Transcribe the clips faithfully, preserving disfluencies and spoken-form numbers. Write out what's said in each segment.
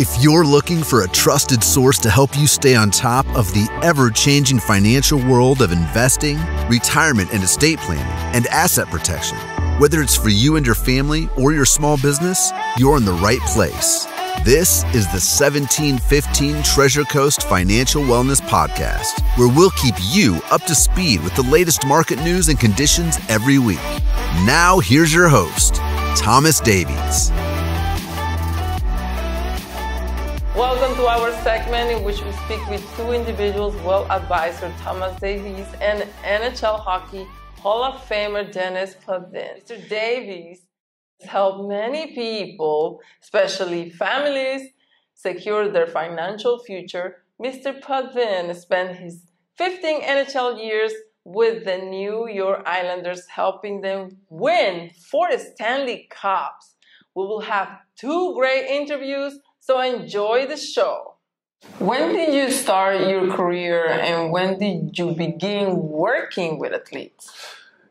If you're looking for a trusted source to help you stay on top of the ever-changing financial world of investing, retirement and estate planning, and asset protection, whether it's for you and your family or your small business, you're in the right place. This is the seventeen fifteen Treasure Coast Financial Wellness Podcast, where we'll keep you up to speed with the latest market news and conditions every week. Now, here's your host, Thomas Davies. Welcome to our segment in which we speak with two individuals, wealth advisor Thomas Davies and N H L Hockey Hall of Famer Dennis Potvin. Mister Davies has helped many people, especially families, secure their financial future. Mister Potvin spent his fifteen N H L years with the New York Islanders, helping them win four Stanley Cups. We will have two great interviews, so enjoy the show. When did you start your career and when did you begin working with athletes?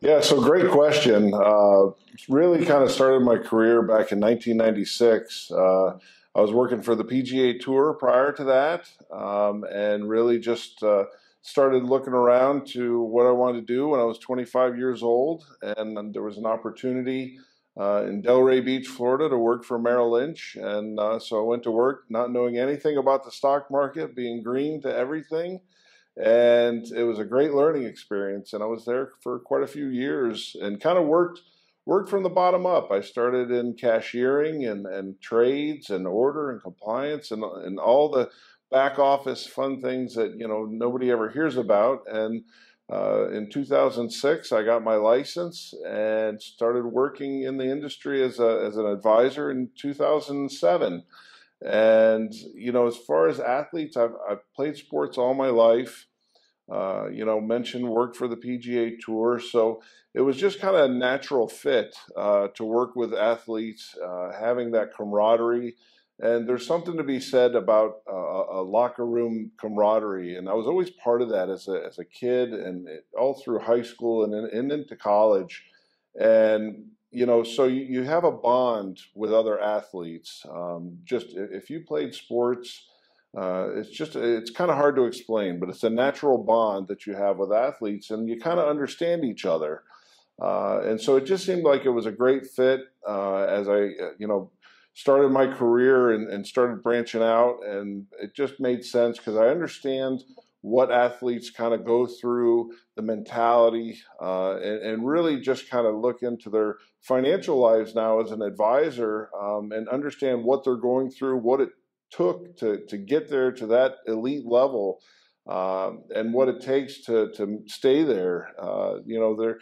Yeah, so great question. Uh, really kind of started my career back in nineteen ninety-six. Uh, I was working for the P G A Tour prior to that, um, and really just uh, started looking around to what I wanted to do when I was twenty-five years old. And there was an opportunity Uh, in Delray Beach, Florida, to work for Merrill Lynch. And uh, so I went to work not knowing anything about the stock market, being green to everything. And it was a great learning experience. And I was there for quite a few years and kind of worked worked from the bottom up. I started in cashiering and, and trades and order and compliance and, and all the back office fun things that, you know, nobody ever hears about. And Uh, in two thousand six, I got my license and started working in the industry as a as an advisor in two thousand seven. And, you know, as far as athletes, I've, I've played sports all my life, uh, you know, mentioned worked for the P G A Tour. So it was just kind of a natural fit uh, to work with athletes, uh, having that camaraderie. And there's something to be said about uh, a locker room camaraderie. And I was always part of that as a, as a kid and it, all through high school and, in, and into college. And, you know, so you, you have a bond with other athletes. Um, just if you played sports, uh, it's just, it's kind of hard to explain, but it's a natural bond that you have with athletes and you kind of understand each other. Uh, and so it just seemed like it was a great fit uh, as I, you know, started my career and, and started branching out, and it just made sense because I understand what athletes kind of go through, the mentality, uh, and, and really just kind of look into their financial lives now as an advisor um, and understand what they're going through, what it took to, to get there to that elite level, uh, and what it takes to, to stay there. Uh, you know, they're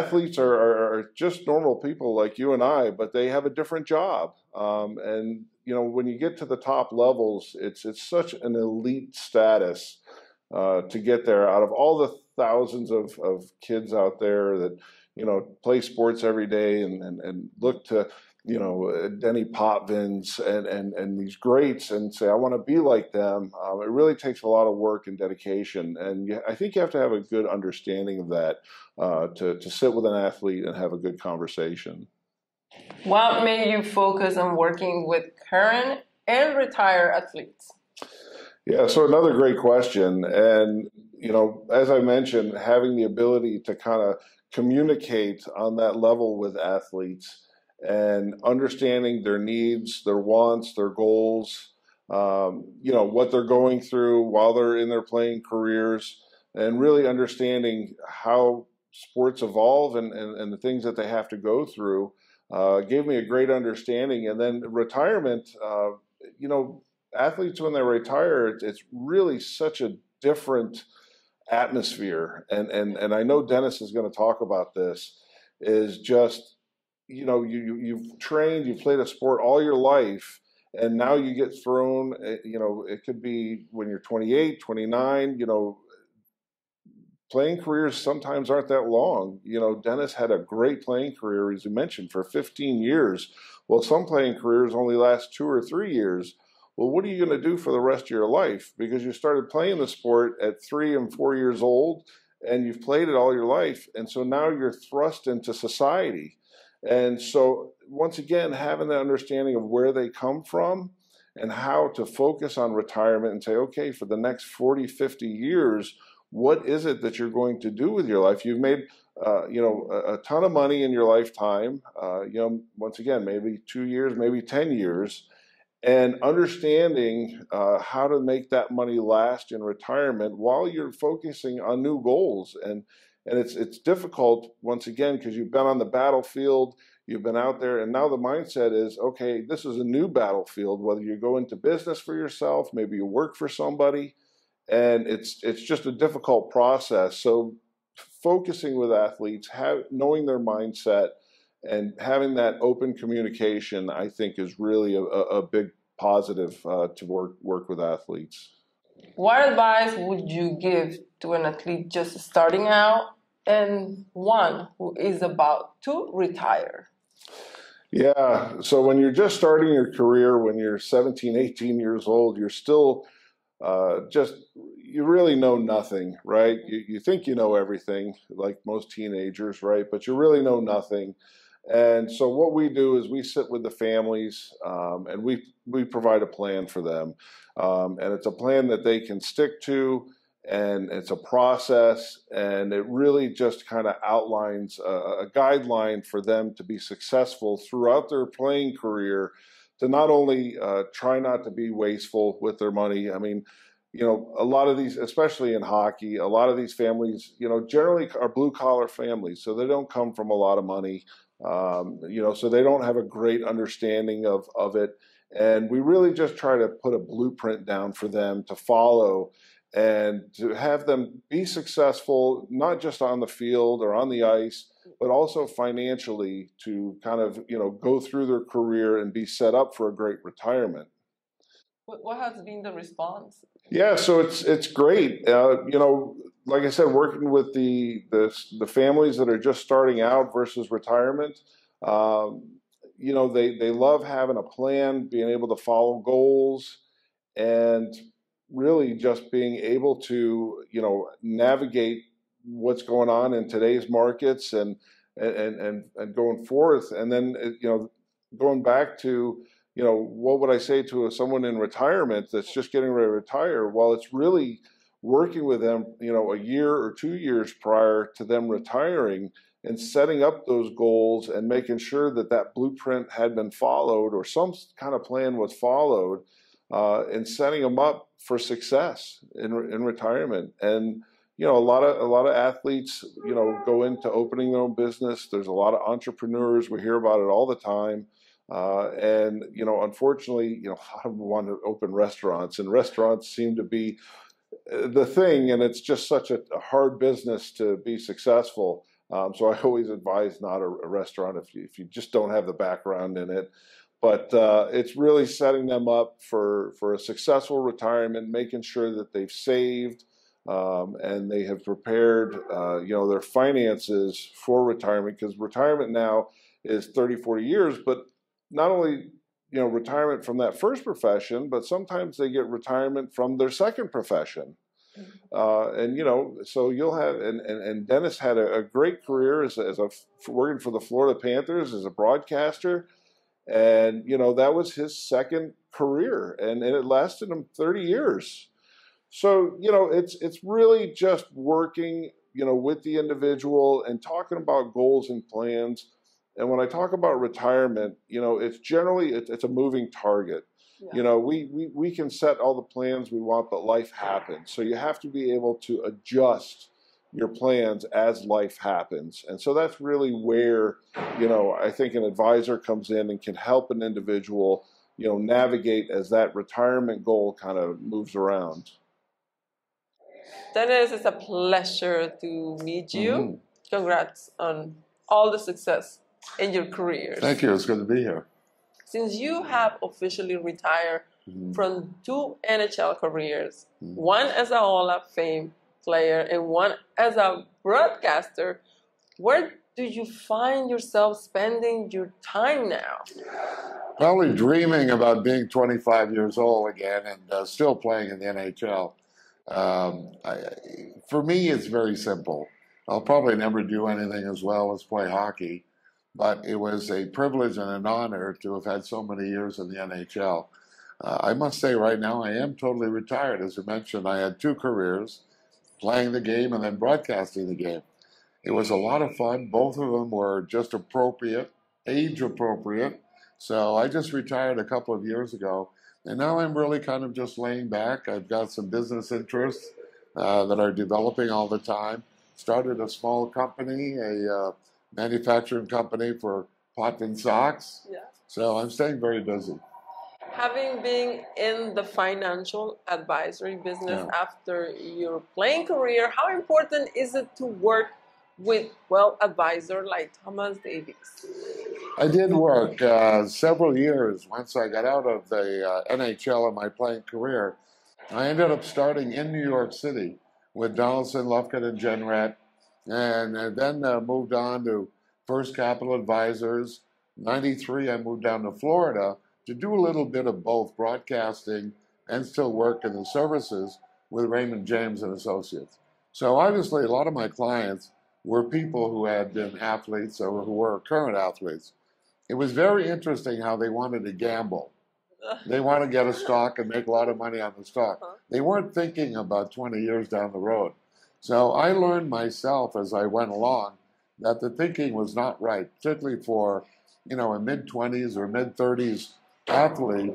athletes are, are, are just normal people like you and I, but they have a different job. Um, and, you know, when you get to the top levels, it's it's such an elite status uh, to get there out of all the thousands of, of kids out there that, you know, play sports every day and, and, and look to, you know, Denny Potvins and, and, and these greats and say, I want to be like them. Um, it really takes a lot of work and dedication. And you, I think you have to have a good understanding of that uh, to, to sit with an athlete and have a good conversation. What made you focus on working with current and retired athletes? Yeah, so another great question. And, you know, as I mentioned, having the ability to kind of communicate on that level with athletes and understanding their needs, their wants, their goals, um, you know, what they're going through while they're in their playing careers, and really understanding how sports evolve and, and, and the things that they have to go through uh, gave me a great understanding. And then retirement, uh, you know, athletes, when they retire, it's really such a different atmosphere. And, and, and I know Dennis is going to talk about this, is just, you know, you, you've trained, you've played a sport all your life, and now you get thrown, you know, it could be when you're twenty-eight, twenty-nine, you know, playing careers sometimes aren't that long. You know, Dennis had a great playing career, as you mentioned, for fifteen years. Well, some playing careers only last two or three years. Well, what are you going to do for the rest of your life? Because you started playing the sport at three and four years old, and you've played it all your life. And so now you're thrust into society. And so once again, having the understanding of where they come from and how to focus on retirement and say, okay, for the next forty, fifty years, what is it that you're going to do with your life? You've made uh, you know, a, a ton of money in your lifetime, uh, you know, once again, maybe two years, maybe ten years, and understanding uh, how to make that money last in retirement while you're focusing on new goals. And and it's it's difficult, once again, because you've been on the battlefield, you've been out there, and now the mindset is, okay, this is a new battlefield, whether you go into business for yourself, maybe you work for somebody, and it's it's just a difficult process. So focusing with athletes, have, knowing their mindset, and having that open communication, I think, is really a, a big positive uh, to work work with athletes. What advice would you give to an athlete just starting out and one who is about to retire? Yeah, so when you're just starting your career, when you're seventeen, eighteen years old, you're still uh, just, you really know nothing, right? You, you think you know everything, like most teenagers, right? But you really know nothing. And so what we do is we sit with the families um, and we we provide a plan for them. Um, and it's a plan that they can stick to, and it's a process, and it really just kind of outlines a, a guideline for them to be successful throughout their playing career, to not only uh, try not to be wasteful with their money. I mean, you know, a lot of these, especially in hockey, a lot of these families, you know, generally are blue-collar families, so they don't come from a lot of money. Um, you know, so they don't have a great understanding of, of it. And we really just try to put a blueprint down for them to follow and to have them be successful, not just on the field or on the ice, but also financially, to kind of, you know, go through their career and be set up for a great retirement. What has been the response? Yeah, so it's it's great. Uh, you know, like I said, working with the, the the families that are just starting out versus retirement, um, you know, they, they love having a plan, being able to follow goals, and really just being able to, you know, navigate what's going on in today's markets and and and, and going forth. And then, you know, going back to, you know, what would I say to someone in retirement that's just getting ready to retire? Well, it's really working with them, you know, a year or two years prior to them retiring and setting up those goals and making sure that that blueprint had been followed or some kind of plan was followed, uh, and setting them up for success in in retirement. And, you know, a lot of a lot of athletes, you know, go into opening their own business. There's a lot of entrepreneurs. We hear about it all the time. Uh, and, you know, unfortunately, you know, a lot of them want to open restaurants, and restaurants seem to be the thing. And it's just such a, a hard business to be successful. Um, so I always advise not a, a restaurant if you, if you just don't have the background in it. But uh, it's really setting them up for, for a successful retirement, making sure that they've saved um, and they have prepared, uh, you know, their finances for retirement, because retirement now is thirty, forty years. But not only, you know, retirement from that first profession, but sometimes they get retirement from their second profession. Uh, and, you know, so you'll have, and, and, and Dennis had a, a great career as a, as a, working for the Florida Panthers as a broadcaster. And, you know, that was his second career, and, and it lasted him thirty years. So, you know, it's, it's really just working, you know, with the individual and talking about goals and plans. And when I talk about retirement, you know, it's generally, it, it's a moving target. Yeah. You know, we, we, we can set all the plans we want, but life happens. So you have to be able to adjust your plans as life happens. And so that's really where, you know, I think an advisor comes in and can help an individual, you know, navigate as that retirement goal kind of moves around. Dennis, it's a pleasure to meet you. Mm-hmm. Congrats on all the success in your career. Thank you. It's good to be here. Since you have officially retired mm-hmm. from two N H L careers, mm-hmm. one as a Hall of Fame player and one as a broadcaster, where do you find yourself spending your time now? Probably dreaming about being twenty-five years old again and uh, still playing in the N H L. Um, I, for me, it's very simple. I'll probably never do anything as well as play hockey. But it was a privilege and an honor to have had so many years in the N H L. Uh, I must say right now, I am totally retired. As you mentioned, I had two careers, playing the game and then broadcasting the game. It was a lot of fun. Both of them were just appropriate, age appropriate. So I just retired a couple of years ago. And now I'm really kind of just laying back. I've got some business interests uh, that are developing all the time. Started a small company, a uh, manufacturing company for pots and socks. Yeah. So I'm staying very busy. Having been in the financial advisory business yeah. after your playing career, how important is it to work with well advisor like Thomas Davies? I did work uh, several years once I got out of the uh, N H L in my playing career. I ended up starting in New York City with Donaldson, Lufkin and Jenrette, and, and then uh, moved on to First Capital Advisors. ninety-three, I moved down to Florida to do a little bit of both broadcasting and still work in the services with Raymond James and Associates. So obviously a lot of my clients were people who had been athletes or who were current athletes. It was very interesting how they wanted to gamble. They want to get a stock and make a lot of money on the stock. They weren't thinking about twenty years down the road. So I learned myself as I went along that the thinking was not right, particularly for, you know, a mid-twenties or mid-thirties athlete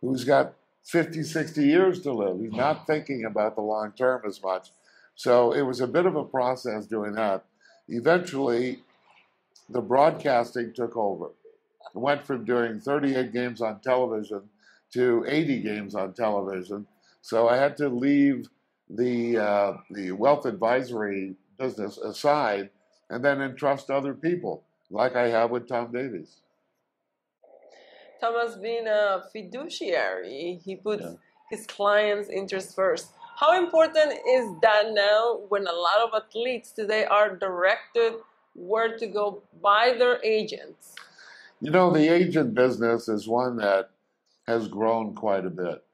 who's got fifty, sixty years to live. He's not thinking about the long term as much. So it was a bit of a process doing that. Eventually, the broadcasting took over. It went from doing thirty-eight games on television to eighty games on television. So I had to leave the, uh, the wealth advisory business aside and then entrust other people, like I have with Tom Davies. Thomas, being a fiduciary, he puts yeah. his clients' interests first. How important is that now when a lot of athletes today are directed where to go by their agents? You know, the agent business is one that has grown quite a bit.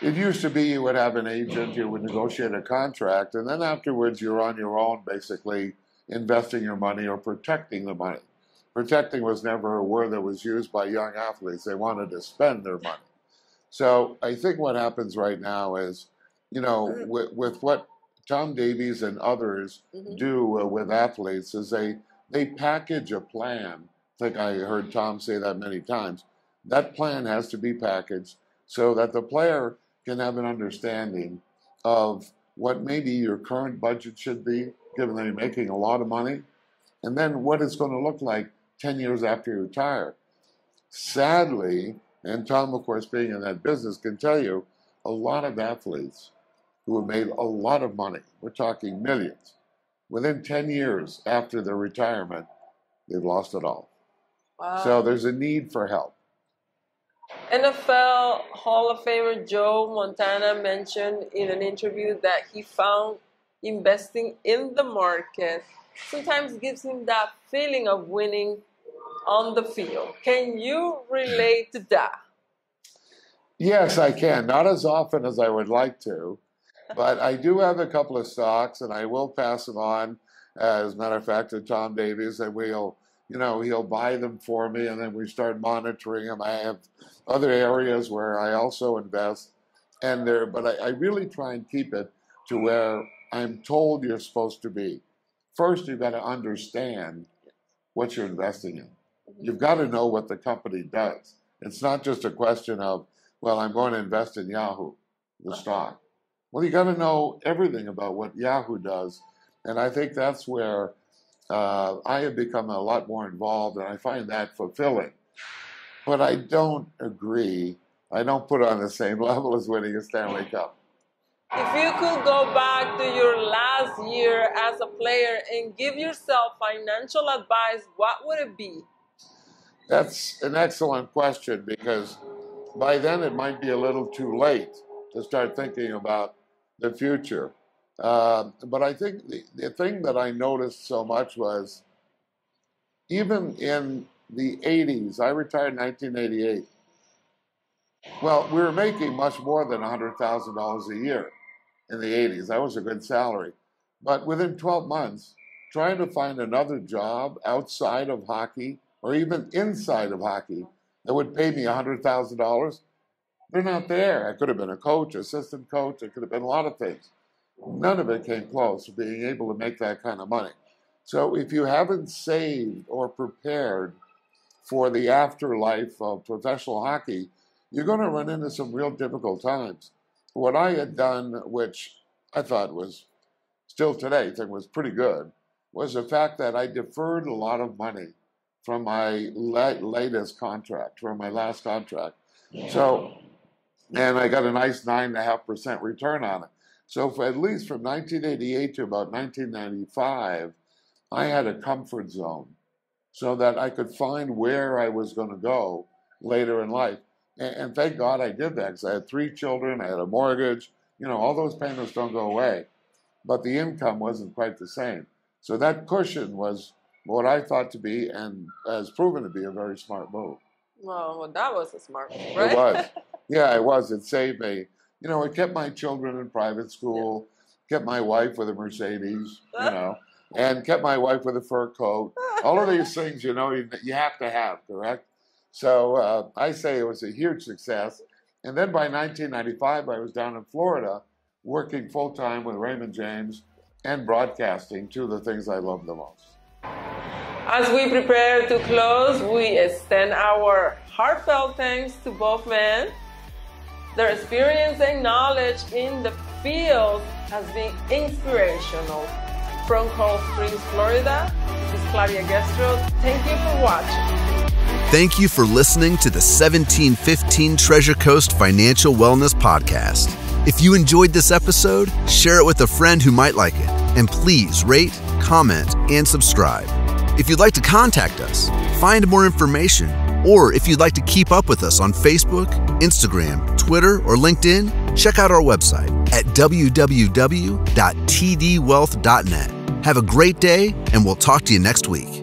It used to be you would have an agent, you would negotiate a contract, and then afterwards you're on your own basically investing your money or protecting the money. Protecting was never a word that was used by young athletes. They wanted to spend their money. So I think what happens right now is, you know, with, with what Tom Davies and others mm-hmm. do uh, with athletes is they, they package a plan. I think I heard Tom say that many times. That plan has to be packaged so that the player can have an understanding of what maybe your current budget should be, given that you're making a lot of money, and then what it's going to look like ten years after you retire. Sadly, and Tom, of course, being in that business, can tell you a lot of athletes who have made a lot of money, we're talking millions, within ten years after their retirement, they've lost it all. Wow. So there's a need for help. N F L Hall of Famer Joe Montana mentioned in an interview that he found investing in the market sometimes gives him that feeling of winning on the field. Can you relate to that? Yes, I can. Not as often as I would like to, but I do have a couple of stocks, and I will pass them on, uh, as a matter of fact, to Tom Davies, and we'll, you know, he'll buy them for me, and then we start monitoring them. I have other areas where I also invest, and there, but I, I really try and keep it to where I'm told you're supposed to be. First, you've got to understand what you're investing in. You've got to know what the company does. It's not just a question of, well, I'm going to invest in Yahoo, the stock. Well, you got to know everything about what Yahoo does. And I think that's where uh, I have become a lot more involved, and I find that fulfilling. But I don't agree. I don't put it on the same level as winning a Stanley Cup. If you could go back to your last year as a player and give yourself financial advice, what would it be? That's an excellent question, because by then it might be a little too late to start thinking about the future. Uh, but I think the, the thing that I noticed so much was, even in the eighties, I retired in nineteen eighty-eight. Well, we were making much more than one hundred thousand dollars a year. In the eighties. That was a good salary. But within twelve months, trying to find another job outside of hockey or even inside of hockey that would pay me one hundred thousand dollars They're not there. I could have been a coach, assistant coach. It could have been a lot of things. None of it came close to being able to make that kind of money. So if you haven't saved or prepared for the afterlife of professional hockey, you're going to run into some real difficult times. What I had done, which I thought was still today, I think was pretty good, was the fact that I deferred a lot of money from my la latest contract, from my last contract. Yeah. So, and I got a nice nine point five percent return on it. So for at least from nineteen eighty-eight to about nineteen ninety-five, I had a comfort zone so that I could find where I was going to go later in life. And, and thank God I did that, because I had three children, I had a mortgage. You know, all those payments don't go away. But the income wasn't quite the same. So that cushion was what I thought to be, and has proven to be, a very smart move. Well, well that was a smart move, right? It was. Yeah, it was. It saved me. You know, it kept my children in private school, kept my wife with a Mercedes, you know, and kept my wife with a fur coat. All of these things, you know, you, you have to have, correct? So uh, I say it was a huge success. And then by nineteen ninety-five, I was down in Florida working full-time with Raymond James and broadcasting, two of the things I love the most. As we prepare to close, we extend our heartfelt thanks to both men. Their experience and knowledge in the field has been inspirational. From Cold Springs, Florida, this is Claudia Gestro. Thank you for watching. Thank you for listening to the seventeen fifteen Treasure Coast Financial Wellness Podcast. If you enjoyed this episode, share it with a friend who might like it. And please rate, comment, and subscribe. If you'd like to contact us, find more information, or if you'd like to keep up with us on Facebook, Instagram, Twitter, or LinkedIn, check out our website at w w w dot t d wealth dot net. Have a great day, and we'll talk to you next week.